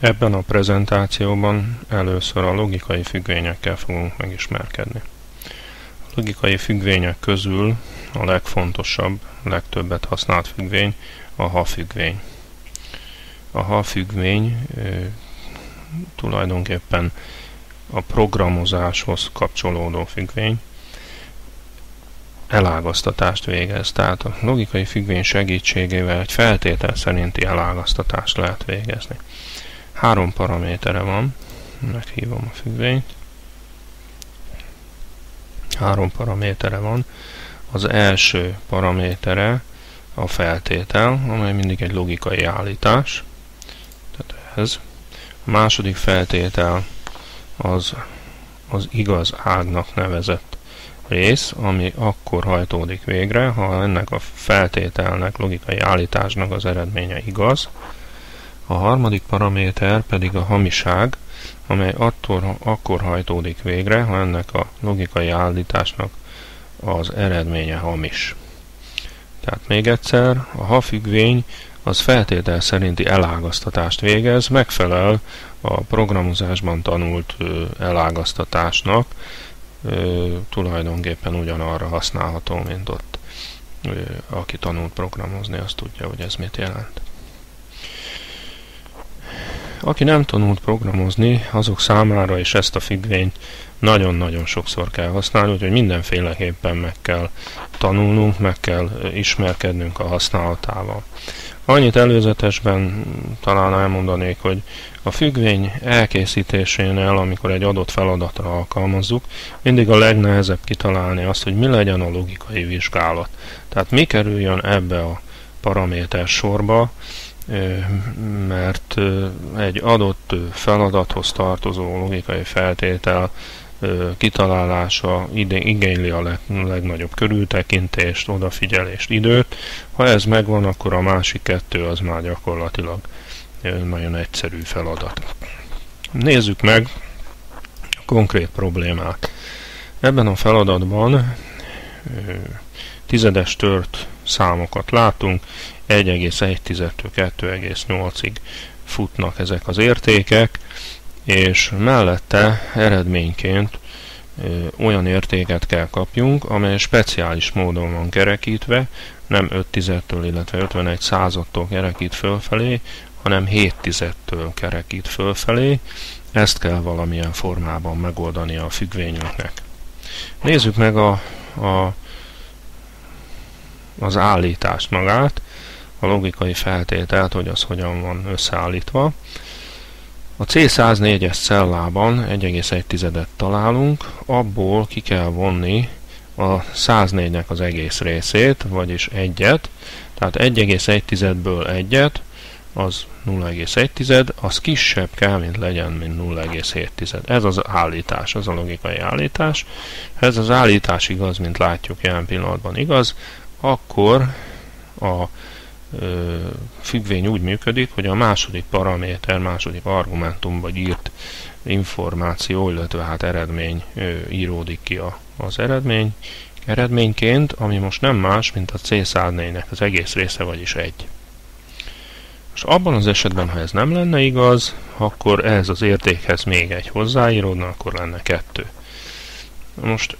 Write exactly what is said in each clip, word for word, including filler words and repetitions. Ebben a prezentációban először a logikai függvényekkel fogunk megismerkedni. A logikai függvények közül a legfontosabb, legtöbbet használt függvény a ha függvény. A ha függvény ő, tulajdonképpen a programozáshoz kapcsolódó függvény elágaztatást végez. Tehát a logikai függvény segítségével egy feltétel szerinti elágaztatást lehet végezni. Három paramétere van, meghívom a függvényt. Három paramétere van. Az első paramétere a feltétel, amely mindig egy logikai állítás. Tehát ez. A második feltétel az az igaz ágnak nevezett rész, ami akkor hajtódik végre, ha ennek a feltételnek, logikai állításnak az eredménye igaz. A harmadik paraméter pedig a hamiság, amely attól, akkor hajtódik végre, ha ennek a logikai állításnak az eredménye hamis. Tehát még egyszer, a ha függvény az feltétel szerinti elágaztatást végez, megfelel a programozásban tanult elágaztatásnak, tulajdonképpen ugyanarra használható, mint ott. Aki tanult programozni, az tudja, hogy ez mit jelent. Aki nem tanult programozni, azok számára is ezt a függvényt nagyon-nagyon sokszor kell használni, úgyhogy mindenféleképpen meg kell tanulnunk, meg kell ismerkednünk a használatával. Annyit előzetesben talán elmondanék, hogy a függvény elkészítésénél, amikor egy adott feladatra alkalmazzuk, mindig a legnehezebb kitalálni azt, hogy mi legyen a logikai vizsgálat. Tehát mi kerüljön ebbe a paraméter sorba, mert egy adott feladathoz tartozó logikai feltétel kitalálása igényli a legnagyobb körültekintést, odafigyelést, időt. Ha ez megvan, akkor a másik kettő az már gyakorlatilag nagyon egyszerű feladat. Nézzük meg a konkrét problémát. Ebben a feladatban tizedes tört számokat látunk, egy egész egytől kettő egész nyolcig futnak ezek az értékek, és mellette eredményként olyan értéket kell kapjunk, amely speciális módon van kerekítve, nem öt tizettől, illetve ötvenegy századtól kerekít fölfelé, hanem hét tizettől kerekít fölfelé. Ezt kell valamilyen formában megoldani a függvényünknek. Nézzük meg a, a, az állítást magát, a logikai feltételt, hogy az hogyan van összeállítva. A cé száznégyes cellában egy egész egyet találunk, abból ki kell vonni a száznégynek az egész részét, vagyis egyet, tehát egy egész egytől egyet, az nulla egész egy, az kisebb kell, mint legyen, mint nulla egész hét. Ez az állítás, az a logikai állítás. Ha ez az állítás igaz, mint látjuk jelen pillanatban igaz, akkor a függvény úgy működik, hogy a második paraméter, második argumentum vagy írt információ, illetve hát eredmény íródik ki az eredmény eredményként, ami most nem más, mint a cé száznégynek az egész része, vagyis egy. És abban az esetben, ha ez nem lenne igaz, akkor ehhez az értékhez még egy hozzáíródna, akkor lenne kettő. Most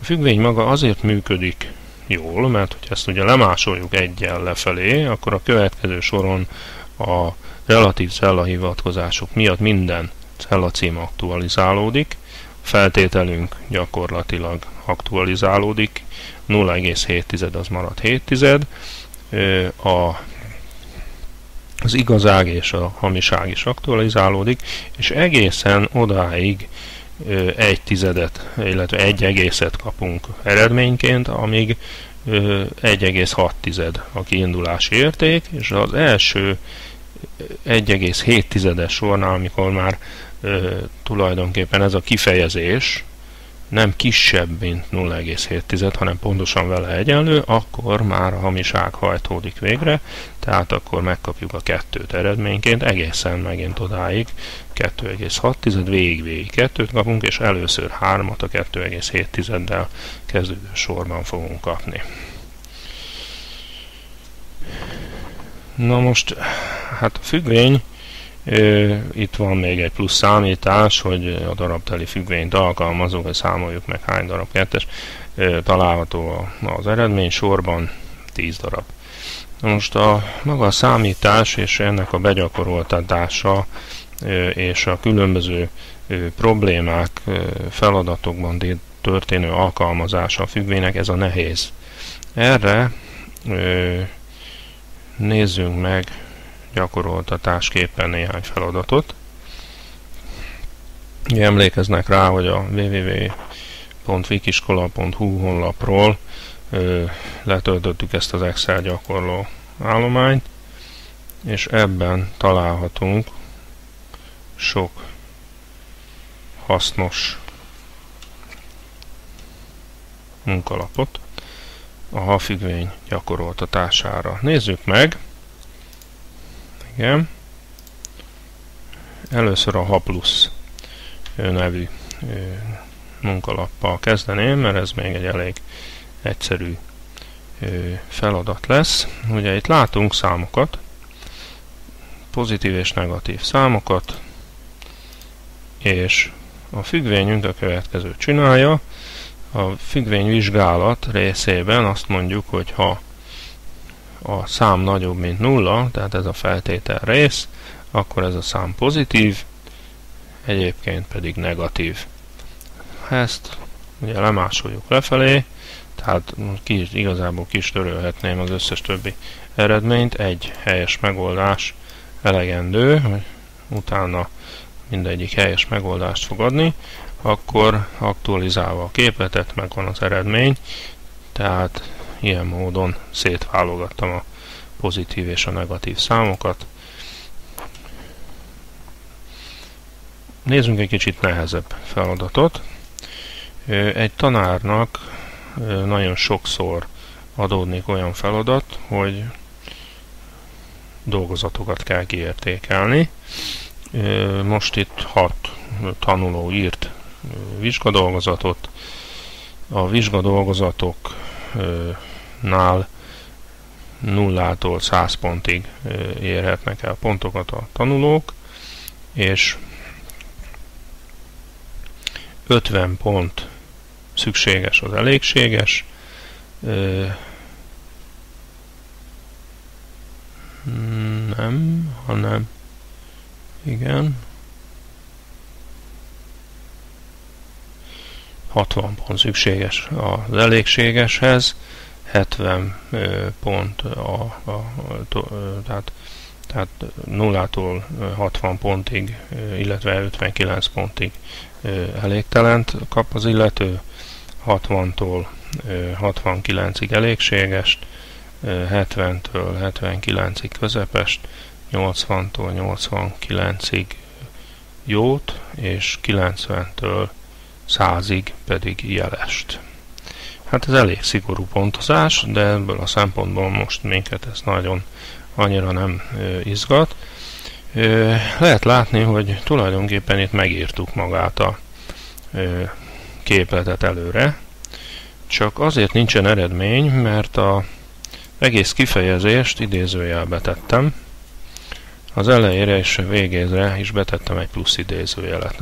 a függvény maga azért működik jól, mert hogy ezt ugye lemásoljuk egyel lefelé, akkor a következő soron a relatív cellahivatkozások miatt minden cellacím aktualizálódik, a feltételünk gyakorlatilag aktualizálódik, nulla egész hét az marad hét tized, a, az igazág és a hamiság is aktualizálódik, és egészen odáig egy tizedet, illetve egy egészet kapunk eredményként, amíg egy egész hat a kiindulási érték, és az első egy egész hét sornál, amikor már tulajdonképpen ez a kifejezés nem kisebb, mint nulla egész hét, hanem pontosan vele egyenlő, akkor már a hamiság hajtódik végre, tehát akkor megkapjuk a kettőt eredményként, egészen megint odáig, kettő egész hat, végig-végig kettőt kapunk, és először hármat a kettő egész hét kezdődő sorban fogunk kapni. Na most Hát a függvény, itt van még egy plusz számítás, hogy a darabteli függvényt alkalmazunk, hogy számoljuk meg hány darab kettes. Található az eredmény sorban tíz darab. Most a maga a számítás és ennek a begyakoroltatása és a különböző problémák, feladatokban történő alkalmazása a függvénynek, ez a nehéz. Erre nézzünk meg gyakoroltatásképpen néhány feladatot. Emlékeznek rá, hogy a www pont wikiskola pont hu honlapról letöltöttük ezt az Excel gyakorló állományt, és ebben találhatunk sok hasznos munkalapot a ha függvény gyakoroltatására. Nézzük meg. Igen. Először a Ha plusz nevű munkalappal kezdeném, mert ez még egy elég egyszerű feladat lesz. Ugye itt látunk számokat, pozitív és negatív számokat, és a függvényünk a következőt csinálja. A függvényvizsgálat részében azt mondjuk, hogy ha a szám nagyobb, mint nulla, tehát ez a feltétel rész, akkor ez a szám pozitív, egyébként pedig negatív. Ezt ugye lemásoljuk lefelé, tehát ki, igazából ki is törölhetném az összes többi eredményt, egy helyes megoldás elegendő, hogy utána mindegyik helyes megoldást fog adni, akkor aktualizálva a képletet megvan az eredmény, tehát ilyen módon szétválogattam a pozitív és a negatív számokat. Nézzünk egy kicsit nehezebb feladatot. Egy tanárnak nagyon sokszor adódnik olyan feladat, hogy dolgozatokat kell kiértékelni. Most itt hat tanuló írt vizsgadolgozatot. A vizsgadolgozatoknál nullától száz pontig érhetnek el pontokat a tanulók, és ötven pont szükséges, az elégséges. Nem, hanem igen. hatvan pont szükséges az elégségeshez, hetven pont a, a, a, tehát, tehát nullától hatvan pontig, illetve ötvenkilenc pontig elégtelent kap az illető, hatvantól hatvankilencig elégségest, hetventől hetvenkilencig közepest, nyolcvantól nyolcvankilencig jót, és kilencventől százig pedig jelest. Hát ez elég szigorú pontozás, de ebből a szempontból most minket ez nagyon annyira nem izgat. Lehet látni, hogy tulajdonképpen itt megírtuk magát a képletet előre, csak azért nincsen eredmény, mert az egész kifejezést idézőjelbe tettem. Az elejére és a végére is betettem egy plusz idézőjelet.